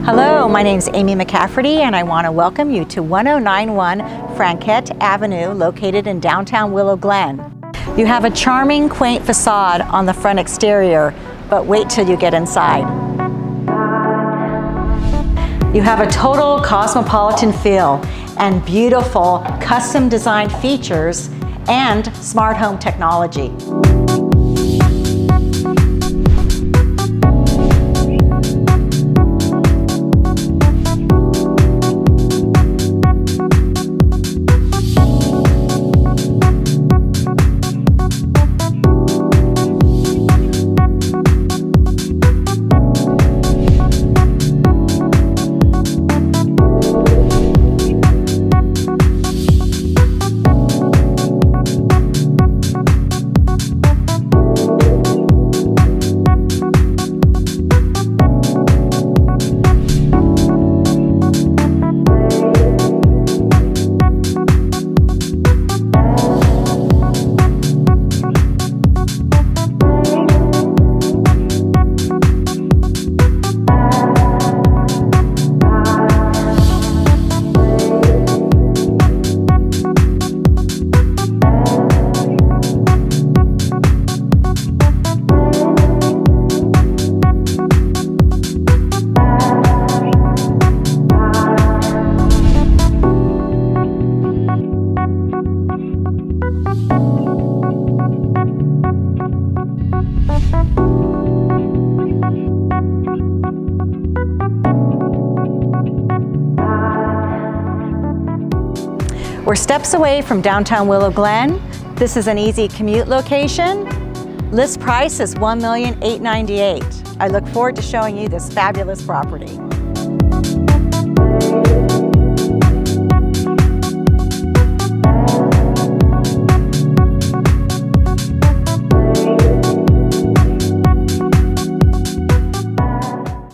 Hello, my name is Amy McCafferty and I want to welcome you to 1091 Franquette Avenue, located in downtown Willow Glen. You have a charming, quaint facade on the front exterior, but wait till you get inside. You have a total cosmopolitan feel and beautiful custom designed features and smart home technology. We're steps away from downtown Willow Glen. This is an easy commute location. List price is $1,898,000. I look forward to showing you this fabulous property.